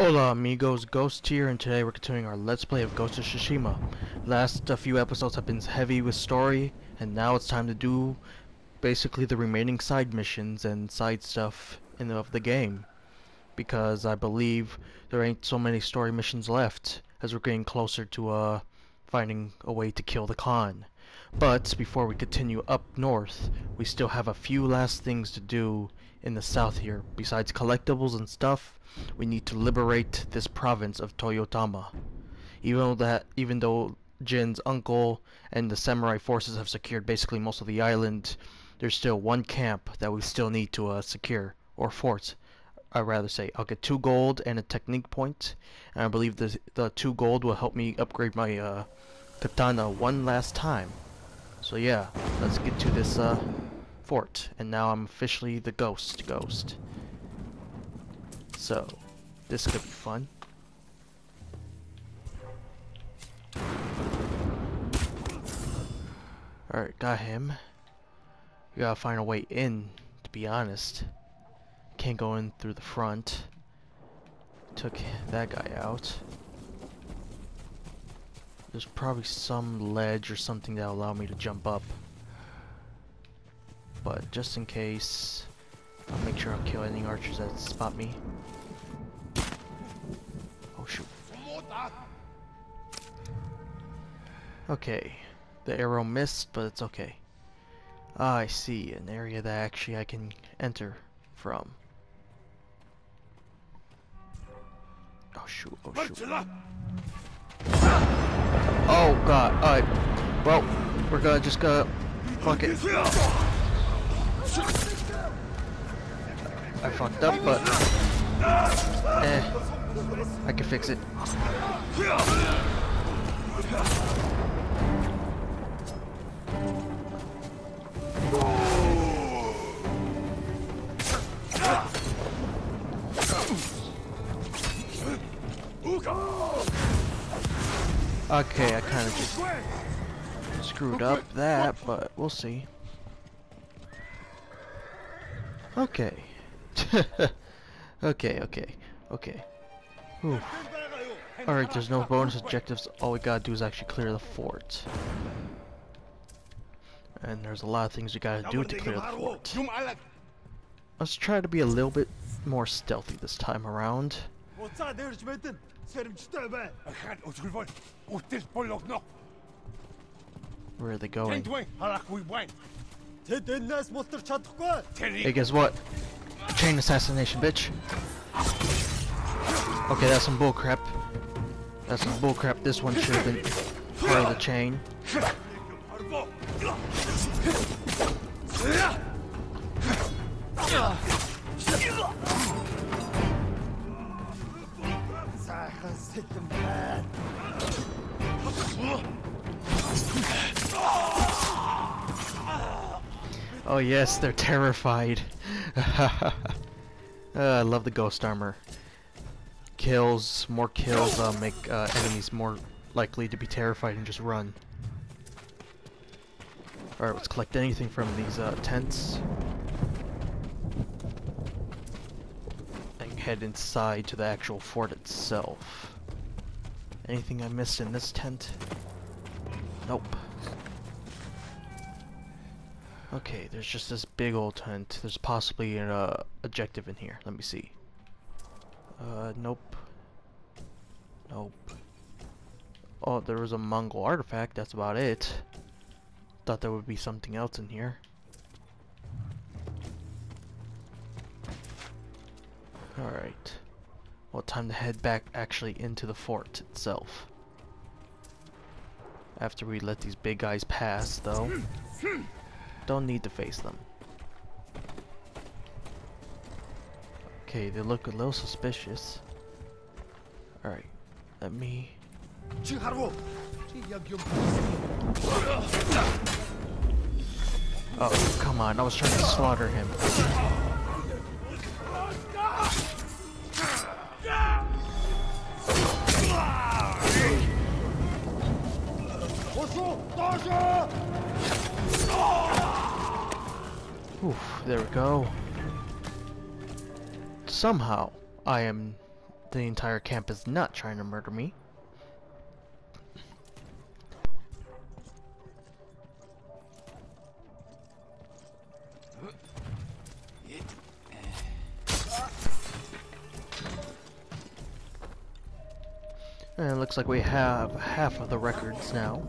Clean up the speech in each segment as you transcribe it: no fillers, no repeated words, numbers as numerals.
Hola amigos, Ghost here, and today we're continuing our Let's Play of Ghost of Tsushima. Last few episodes have been heavy with story, and now it's time to do basically the remaining side missions and side stuff of the game. Because I believe there ain't so many story missions left, as we're getting closer to finding a way to kill the Khan. But before we continue up north, we still have a few last things to do in the south here. Besides collectibles and stuff, we need to liberate this province of Toyotama. Even though Jin's uncle and the samurai forces have secured basically most of the island, there's still one camp that we still need to secure, or fort, I'd rather say. I'll get 2 gold and a technique point, and I believe the 2 gold will help me upgrade my katana one last time. So yeah, let's get to this fort. And now I'm officially the ghost. So this could be fun. Alright, got him. We gotta find a way in, to be honest. Can't go in through the front. Took that guy out. There's probably some ledge or something that'll allow me to jump up. But just in case, I'll make sure I'll kill any archers that spot me. Oh shoot. Okay. The arrow missed, but it's okay. Ah, I see. An area that actually I can enter from. Oh shoot. Oh shoot. Oh god. Alright. Well, we're gonna just go. Fuck it. I fucked up, but I can fix it. Okay, I kind of just screwed up that, but we'll see. Okay. Okay. Alright, there's no bonus objectives. All we gotta do is actually clear the fort. And there's a lot of things we gotta do to clear the fort. Let's try to be a little bit more stealthy this time around. Where are they going? Hey, guess what? Chain assassination, bitch. Okay, that's some bullcrap. This one should have been part of the chain. Oh yes, they're terrified. I love the ghost armor. More kills make enemies more likely to be terrified and just run. Alright, let's collect anything from these tents. And head inside to the actual fort itself. Anything I missed in this tent? Nope. Okay, there's just this big old tent. There's possibly an objective in here. Let me see. Nope. Nope. Oh, there was a Mongol artifact. That's about it. Thought there would be something else in here. Alright. Well, time to head back actually into the fort itself. After we let these big guys pass, though. Don't need to face them. Okay, they look a little suspicious. Alright, let me... Oh, come on, I was trying to slaughter him. Oof, there we go. Somehow, I am the entire camp is not trying to murder me. And it looks like we have half of the records now.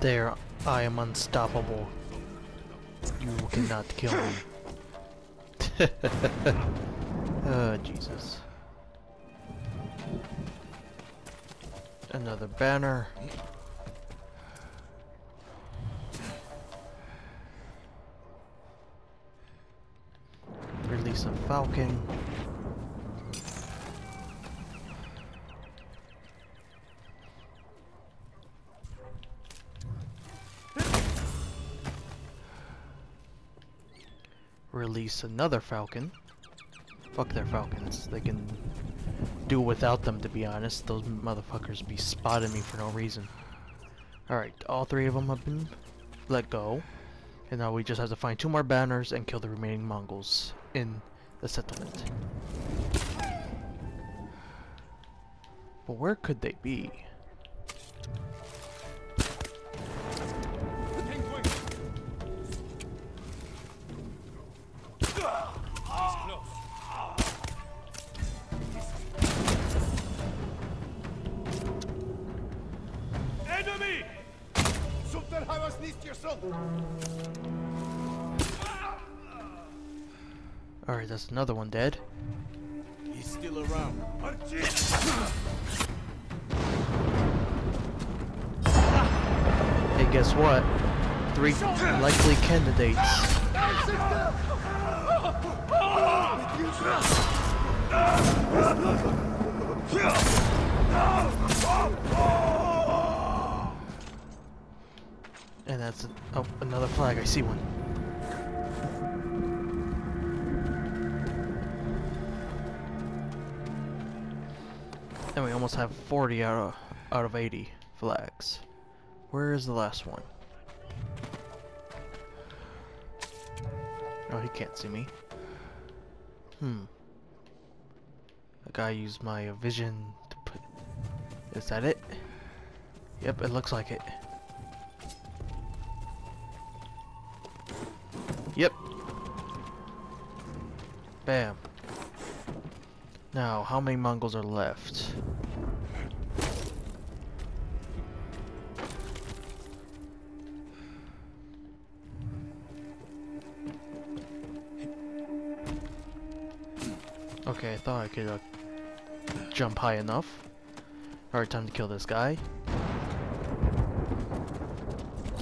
There, I am unstoppable. You cannot kill me. Oh, Jesus. Another banner. Release a falcon. Release another falcon. Fuck their falcons. They can do without them, to be honest. Those motherfuckers be spotting me for no reason. Alright, all three of them have been let go. And now we just have to find two more banners and kill the remaining Mongols in the settlement. But where could they be? Alright, that's another one dead. He's still around. Hey, guess what? Three likely candidates. And that's oh, another flag. I see one. And we almost have 40 out of 80 flags. Where is the last one? Oh, he can't see me. The guy used my vision to put. Is that it? Yep, it looks like it. Yep. Bam. Now, how many Mongols are left? Okay, I thought I could jump high enough. Alright, time to kill this guy.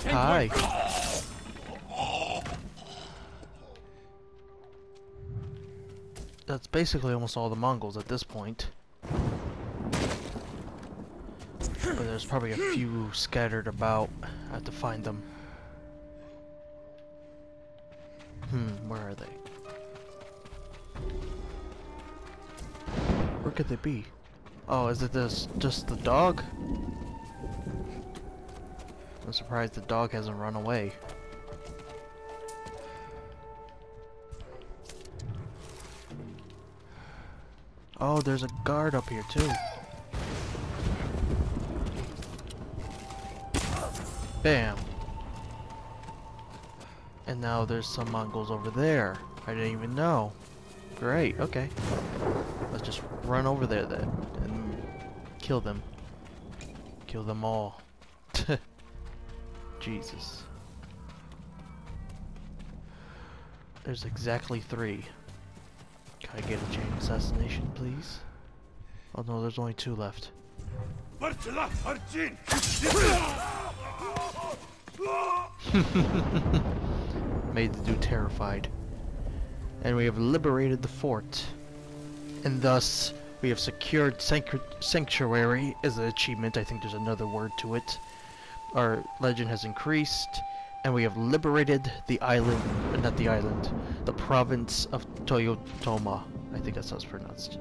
Hi. That's basically almost all the Mongols at this point. But there's probably a few scattered about. I have to find them. Where are they? Where could they be? Oh, is it this just the dog? I'm surprised the dog hasn't run away. Oh, there's a guard up here too. Bam. And now there's some Mongols over there. I didn't even know. Great, okay. Let's just run over there then and kill them. Kill them all. Jesus. There's exactly 3. Can I get a chain assassination, please? Oh no, there's only 2 left. Made the dude terrified. And we have liberated the fort. And thus, we have secured sanctuary as an achievement. I think there's another word to it. Our legend has increased, and we have liberated the island, not the island, the province of Toyotama. I think that's how it's pronounced.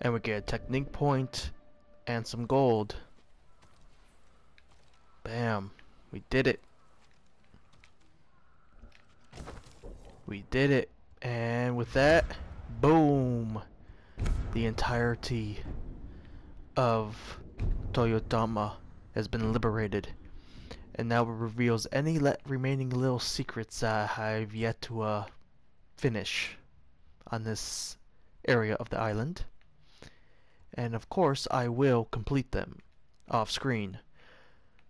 And we get a technique point and some gold. Bam. We did it. We did it. And with that, boom. The entirety of Toyotama has been liberated. And now it reveals any remaining little secrets that I've yet to finish on this area of the island. And of course I will complete them off screen.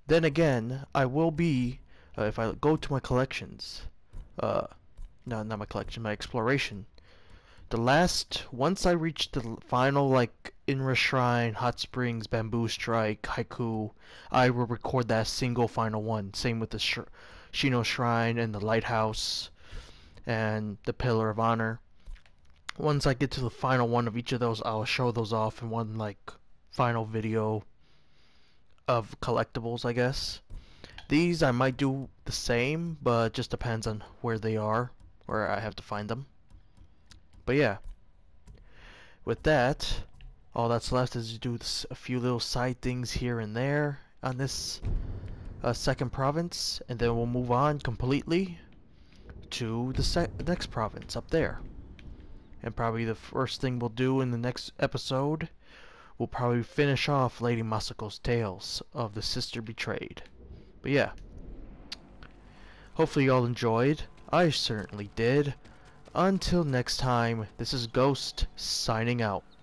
Then again, I will be, if I go to my collections, no, not my collection, my exploration, the last, once I reach the final, like, Inra Shrine, Hot Springs, Bamboo Strike, Haiku, I will record that single final one. Same with the Shino Shrine and the Lighthouse and the Pillar of Honor. Once I get to the final one of each of those, I'll show those off in one, like, final video of collectibles, I guess. These I might do the same, but just depends on where they are, or I have to find them. But yeah. With that, all that's left is to do a few little side things here and there on this second province, and then we'll move on completely to the next province up there. And probably the first thing we'll do in the next episode, we'll probably finish off Lady Masako's Tales of the Sister Betrayed. But yeah. Hopefully y'all enjoyed. I certainly did. Until next time, this is Ghost signing out.